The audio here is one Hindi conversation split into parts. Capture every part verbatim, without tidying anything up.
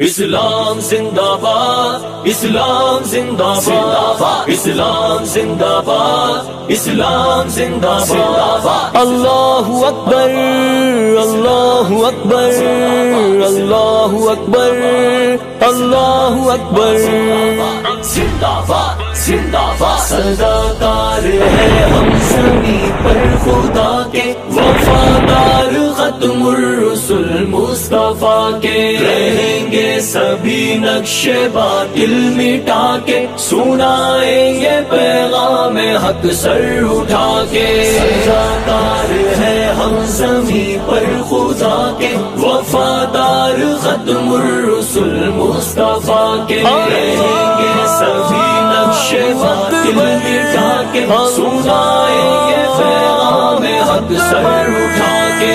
इस्लाम जिंदाबाद, इस्लाम जिंदाबाद, इस्लाम जिंदाबाद, इस्लाम जिंदाबाद। अल्लाहू अकबर, अल्लाहू अकबर, अल्लाहू अकबर, अल्लाहू अकबर। जिंदाबाद जिंदाबाद। सदाकार है हम सभी पर खुदा के, वफादार खत्मुर रसूल मुस्तफा के। रहेंगे सभी नक्शे बातिल मिटा के, सुनाएंगे पैगाम हक सर उठा के। सदाकार है हम ज़मीं पर खुदा के, वफादार खत्मुर रसूल मुस्तफा के। रहेंगे सभी नक्शे बातिल मिटा के, सुनाएंगे पैगाम हक सर उठा के।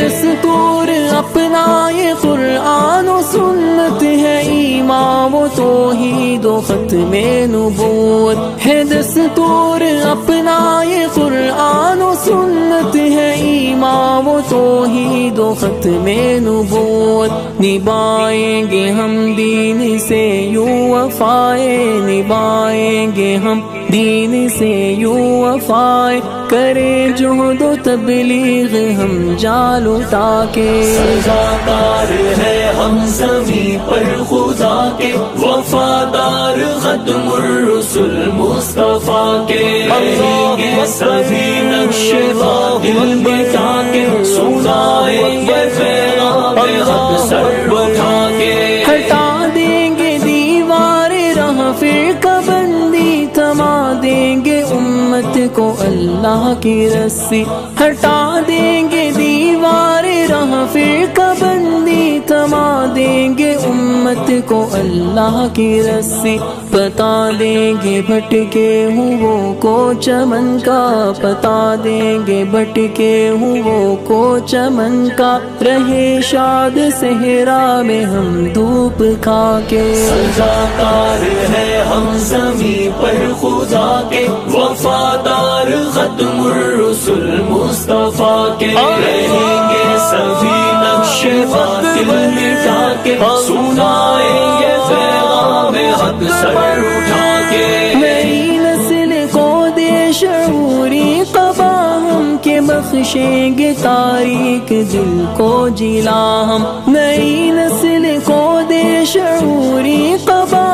दस्तूर अपना ये कुरान सुन्नत है, ईमान व तौहीद व ख़त्मे नबूवत है। दस्तूर अपना ये कुरान सुन्नत है, ईमान व तौहीद व ख़त्मे नबूवत। निभाएंगे हम दीन से यूं वफ़ाए, निभाएंगे हम दीन से यूं वफ़ाए। करें जुहद व तबलीग हम जाल उठा के। सदाकार है हम ज़मीं पर खुदा के, वफादार खत्मुर रसूल मुस्तफा के। रहेंगे सभी नक्शे बातिल मिटा के, सुनाएंगे पैगाम हक सर उठा के। हटा देंगे दीवार राह फिर बंदी, थमा देंगे उम्मत को अल्लाह की रस्सी। हटा देंगे दीवार राह फिर बंदी, थमा देंगे उम्मत को अल्लाह की रस्सी। बता देंगे भटके हुओं को चमन का, बता देंगे भटके हुओं को चमन का। रहे शाद सहरा में हम धूप खा के। सदाकार है हम ज़मीं पर खुदा के, वफादार खत्मुर रसूल मुस्तफा के। रहेंगे सभी नक्शे बातिल मिटा के, सुनाएंगे पैगाम हक सर उठा के। मेरी नस्ल को देश शऊरी कबा हम के, बख्शेंगे तारीख दिल को जिला हम। मेरी नस्ल को देश शऊरी कबा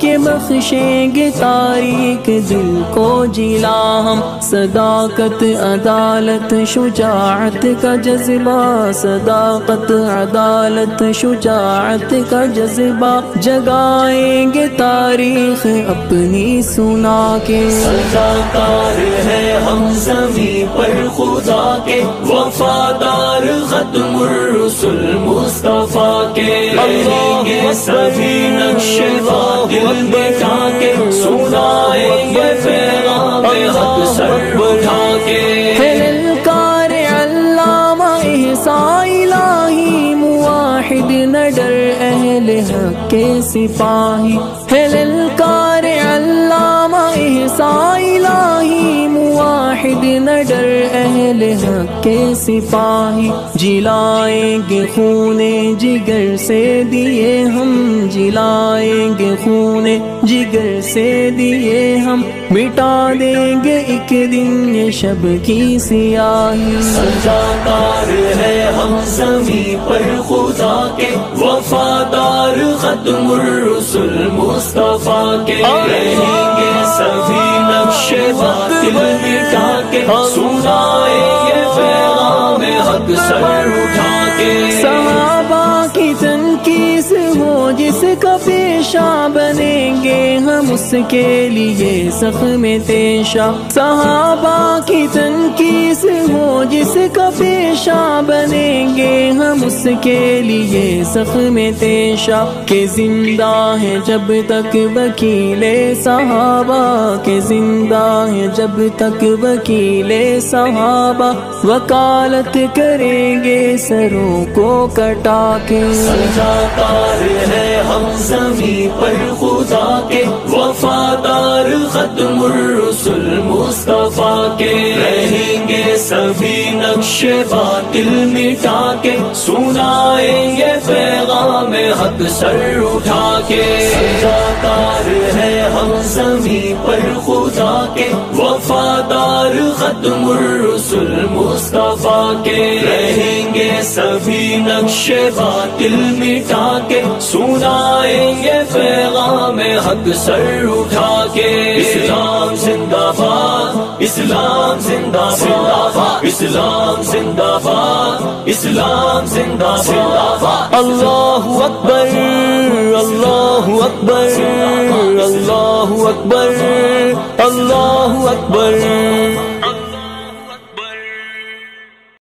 के, बख्शेंगे तारीख दिल को जिला हम। सदाकत अदालत शुजाअत का जज्बा, सदाकत अदालत शुजाअत का जज्बा। जगाएंगे तारीख अपनी सुना के। सदाकार है हम ज़मीं पर खुदा के, वफादार खत्मुर रसूल मुस्तफा के। रहेंगे सभी नक्शे बातिल मिटा के, सुनाएंगे पैगाम हक सर उठा के। हिलकार अल्लामा इहसान इलाही, मुवाहिद न डर अहले हक के सिपाही। हिलकार अल्लामा इहसान इलाही, मुवाहिद न डर अहले हक के सिपाही। जिलाएंगे खूने जिगर से दिए हम, जिलाएंगे खूने जिगर से दिए हम। मिटा देंगे एक दिन ये शब की सियाही। सदाकार है हम ज़मीं पर खुदा के, वफादार खत्मुर रसूल मुस्तफा के। रहेंगे सभी नक्शे बातिल मिटा के, सुनाएंगे पैगाम हक सर उठा के। सहाबा की तनकीस हो जिसका पेशा, बनेंगे हम उसके लिए ज़ख्म पेशा। सहाबा की तनकीस हो जिसका पेशा, बनेंगे हम उसके लिए ज़ख्म पेशा। के जिंदा है जब तक वकीले सहाबा, के जिंदा है जब तक वकीले सहाबा। वकालत करेंगे सरों को कटा के। सदाकार है हम ज़मीं पर खुदा के, वफादार खत्मुर रसूल मुस्तफा। मुस्तफा के रहेंगे सभी नक्शे बातिल मिटा के, सुनाएंगे पैगाम हक सर उठा के। सजादार है हम ज़मीं पर खुदा के, वफादार खत्मुर रसूल मुस्तफा के। रहेंगे सभी नक्शे बातिल मिटा के, सुनाएंगे पैगाम हक सर उठा के। इस्लाम जिंदाबाद, इस्लाम जिंदाबाद, इस्लाम जिंदाबाद, इस्लाम जिंदाबाद। अल्लाहू अकबर, अल्लाहू अकबर, अल्लाहू अकबर, अल्लाहू अकबर।